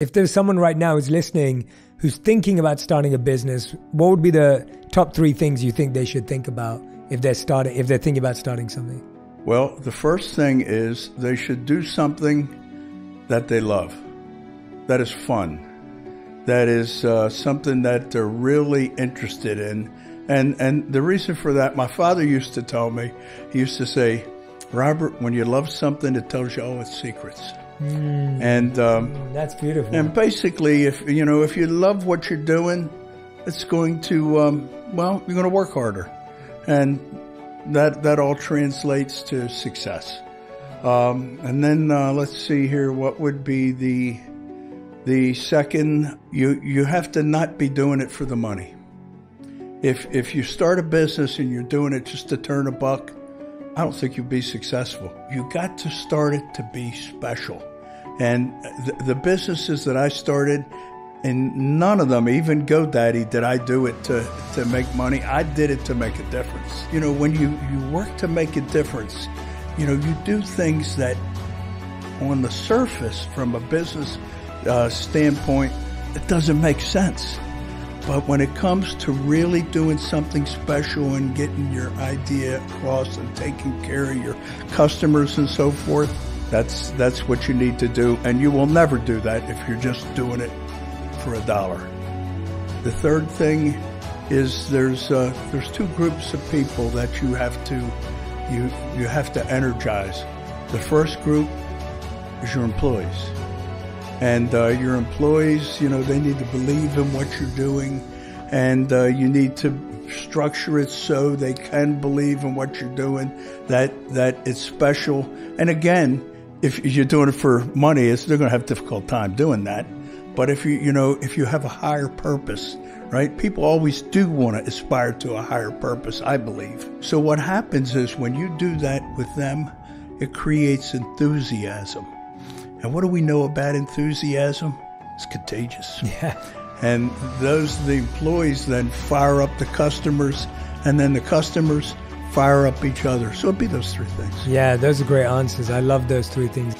If there's someone right now who's listening, who's thinking about starting a business, what would be the top three things you think they should think about if they're thinking about starting something? Well, the first thing is they should do something that they love, that is fun, that is something that they're really interested in. And the reason for that, my father used to tell me, he used to say, Robert, when you love something, it tells you all its secrets. And that's beautiful. And basically, if you love what you're doing, it's going to you're going to work harder, and that all translates to success. And then let's see here, what would be the second? You have to not be doing it for the money. If you start a business and you're doing it just to turn a buck, I don't think you'll be successful. You got to start it to be special. And the businesses that I started, and none of them, even GoDaddy, did I do it to make money. I did it to make a difference. You know, when you work to make a difference, you know, you do things that on the surface from a business standpoint, it doesn't make sense. But when it comes to really doing something special and getting your idea across and taking care of your customers and so forth, that's what you need to do. And you will never do that if you're just doing it for a dollar. The third thing is there's two groups of people that you have to energize. The first group is your employees. And your employees, you know, they need to believe in what you're doing, and you need to structure it so they can believe in what you're doing, that it's special. And again, if you're doing it for money, they're going to have a difficult time doing that. But if you have a higher purpose, right? People always do want to aspire to a higher purpose, I believe. So what happens is when you do that with them, it creates enthusiasm. And what do we know about enthusiasm? It's contagious. Yeah. And the employees then fire up the customers, and then the customers fire up each other. So it'd be those three things. Yeah, those are great answers. I love those three things.